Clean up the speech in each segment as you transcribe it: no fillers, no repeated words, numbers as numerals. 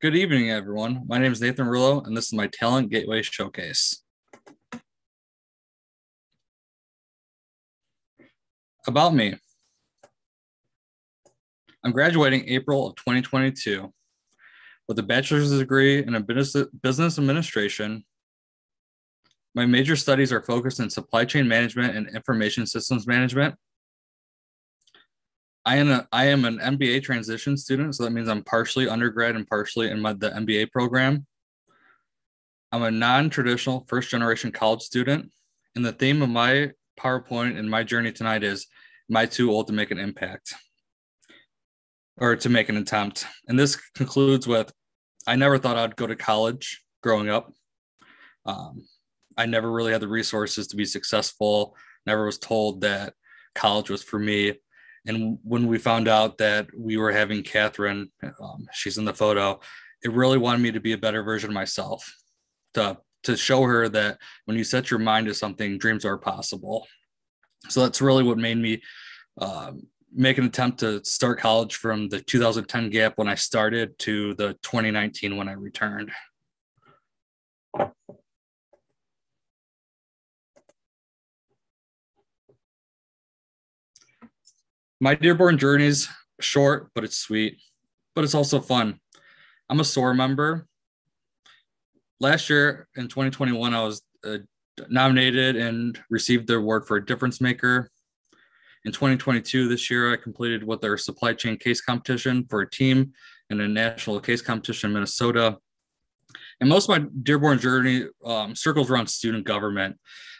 Good evening, everyone. My name is Nathan Roulo, and this is my Talent Gateway Showcase. About me. I'm graduating April of 2022 with a bachelor's degree in business administration. My major studies are focused in supply chain management and information systems management. I am an MBA transition student, so that means I'm partially undergrad and partially in the MBA program. I'm a non-traditional first-generation college student, and the theme of my PowerPoint and my journey tonight is "Am I too old to make an impact?" or to make an attempt. And this concludes with, I never thought I'd go to college growing up. I never really had the resources to be successful. Never was told that college was for me. And when we found out that we were having Catherine, she's in the photo, it really wanted me to be a better version of myself, to show her that when you set your mind to something, dreams are possible. So that's really what made me make an attempt to start college from the 2010 gap when I started to the 2019 when I returned. My Dearborn journey's short, but it's sweet, but it's also fun. I'm a SOAR member. Last year in 2021, I was nominated and received the award for a difference maker. In 2022, this year, I completed with their supply chain case competition for a team and a national case competition in Minnesota. And most of my Dearborn journey circles around student government,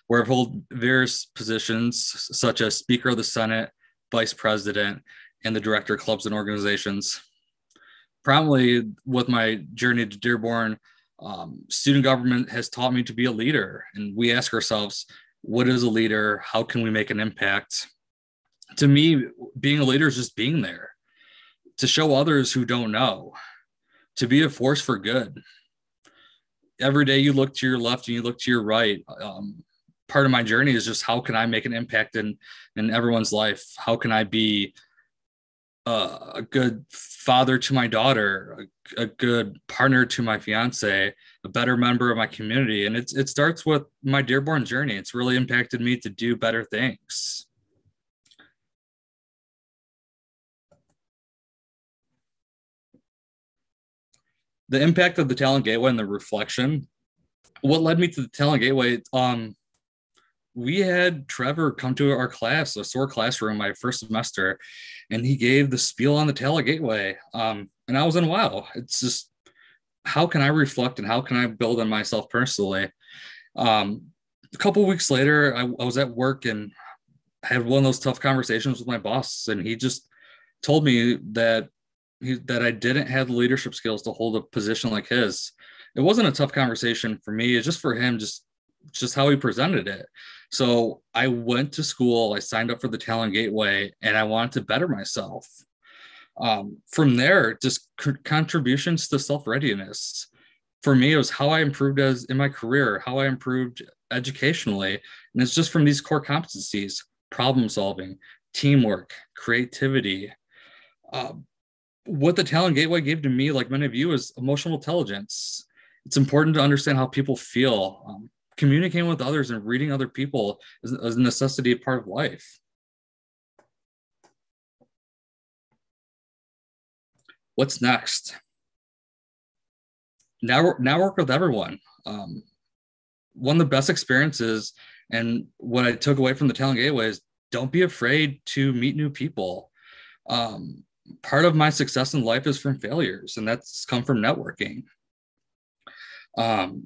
where I've held various positions such as Speaker of the Senate, Vice President, and the Director of Clubs and Organizations. Prominently with my journey to Dearborn, student government has taught me to be a leader. And we ask ourselves, what is a leader? How can we make an impact? To me, being a leader is just being there to show others who don't know, to be a force for good. Every day you look to your left and you look to your right. Part of my journey is just, how can I make an impact in everyone's life? How can I be a good father to my daughter, a good partner to my fiance, a better member of my community? And it starts with my Dearborn journey. It's really impacted me to do better things. The impact of the Talent Gateway and the reflection. What led me to the Talent Gateway? We had Trevor come to our class, a SOAR classroom, my first semester, and he gave the spiel on the Talent Gateway. And I was in wow. It's just, how can I reflect and how can I build on myself personally? A couple of weeks later, I was at work and had one of those tough conversations with my boss. And he just told me that I didn't have the leadership skills to hold a position like his. It wasn't a tough conversation for me. It's just for him, just how he presented it. So I went to school, I signed up for the Talent Gateway, and I wanted to better myself. From there, just contributions to self-readiness. For me, it was how I improved in my career, how I improved educationally. And it's just from these core competencies: problem solving, teamwork, creativity. What the Talent Gateway gave to me, like many of you, is emotional intelligence. It's important to understand how people feel. Communicating with others and reading other people is a necessity, a part of life. What's next? Now work with everyone. One of the best experiences and what I took away from the Talent Gateway is, don't be afraid to meet new people. Part of my success in life is from failures, and that's come from networking.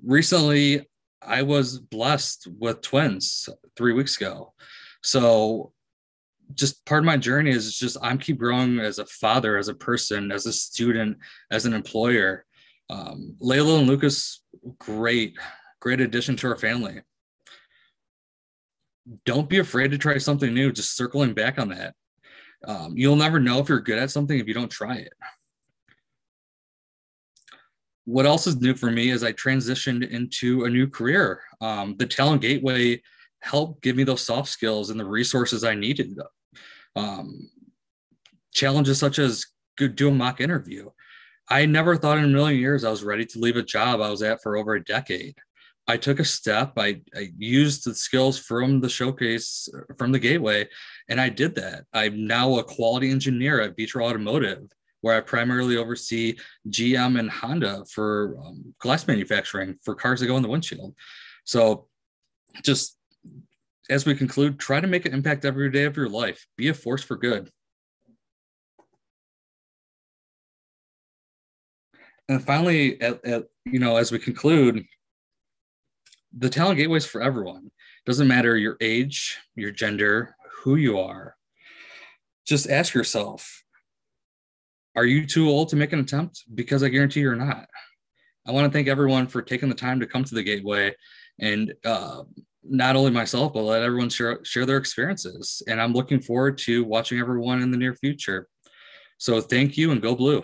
Recently, I was blessed with twins 3 weeks ago. So just part of my journey is just, I'm keep growing as a father, as a person, as a student, as an employer. Layla and Lucas, great addition to our family. Don't be afraid to try something new, just circling back on that. You'll never know if you're good at something if you don't try it. What else is new for me is I transitioned into a new career. The Talent Gateway helped give me those soft skills and the resources I needed. Challenges such as do a mock interview. I never thought in a million years I was ready to leave a job I was at for over a decade. I took a step. I used the skills from the showcase, from the gateway, and I did that. I'm now a quality engineer at Betro Automotive, where I primarily oversee GM and Honda for glass manufacturing for cars that go in the windshield. So just as we conclude, try to make an impact every day of your life. Be a force for good. And finally, as we conclude, the Talent Gateway is for everyone. Doesn't matter your age, your gender, who you are. Just ask yourself, are you too old to make an attempt? Because I guarantee you're not. I want to thank everyone for taking the time to come to the Gateway, and not only myself, but let everyone share their experiences. And I'm looking forward to watching everyone in the near future. So thank you, and go blue.